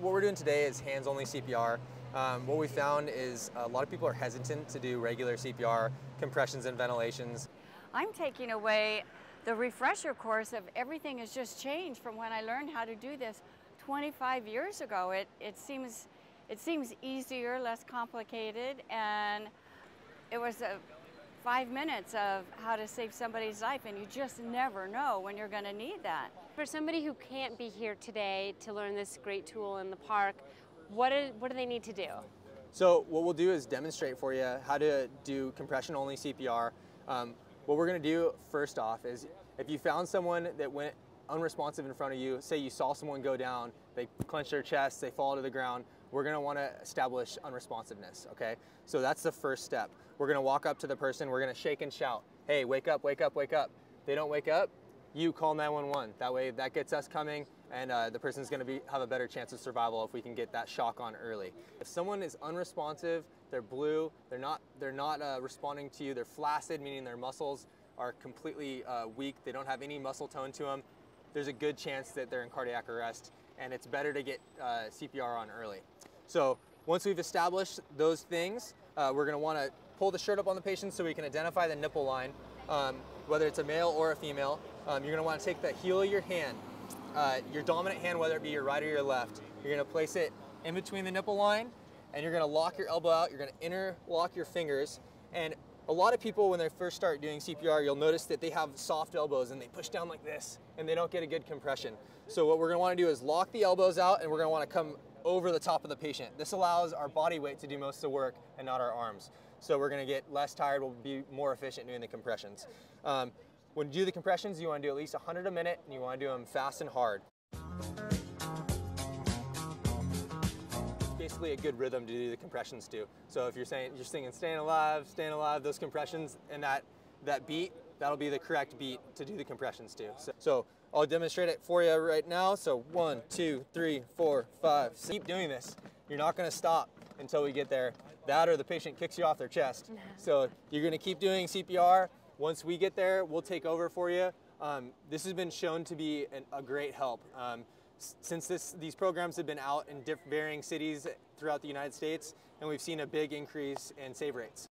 What we're doing today is hands-only CPR. What we found is a lot of people are hesitant to do regular CPR, compressions and ventilations. I'm taking away the refresher course of everything has just changed from when I learned how to do this 25 years ago. It seems easier, less complicated, and it was 5 minutes of how to save somebody's life, and you just never know when you're going to need that. For somebody who can't be here today to learn this great tool in the park, what do they need to do? So what we'll do is demonstrate for you how to do compression-only CPR. What we're going to do first off is if you found someone that went unresponsive in front of you, say you saw someone go down, they clench their chest, they fall to the ground, we're going to want to establish unresponsiveness, okay? So that's the first step. We're going to walk up to the person, we're going to shake and shout, hey, wake up, wake up, wake up. If they don't wake up, you call 911. That way that gets us coming, and the person's going to have a better chance of survival if we can get that shock on early. If someone is unresponsive, they're blue, they're not responding to you, they're flaccid, meaning their muscles are completely weak, they don't have any muscle tone to them, there's a good chance that they're in cardiac arrest, and it's better to get CPR on early. So once we've established those things, we're going to want to pull the shirt up on the patient so we can identify the nipple line, whether it's a male or a female. You're going to want to take the heel of your hand, your dominant hand, whether it be your right or your left. You're going to place it in between the nipple line, and you're going to lock your elbow out. You're going to interlock your fingers. And a lot of people, when they first start doing CPR, you'll notice that they have soft elbows and they push down like this and they don't get a good compression. So what we're going to want to do is lock the elbows out, and we're going to want to come over the top of the patient. This allows our body weight to do most of the work and not our arms. So we're going to get less tired, we'll be more efficient doing the compressions. When you do the compressions, you want to do at least 100 a minute, and you want to do them fast and hard. Basically a good rhythm to do the compressions to. So if you're singing staying alive, those compressions and that beat, that'll be the correct beat to do the compressions to. So I'll demonstrate it for you right now. So 1, 2, 3, 4, 5, 6. Keep doing this. You're not gonna stop until we get there. That or the patient kicks you off their chest. So you're gonna keep doing CPR. Once we get there, we'll take over for you. This has been shown to be a great help. Since these programs have been out in varying cities throughout the United States, and we've seen a big increase in save rates.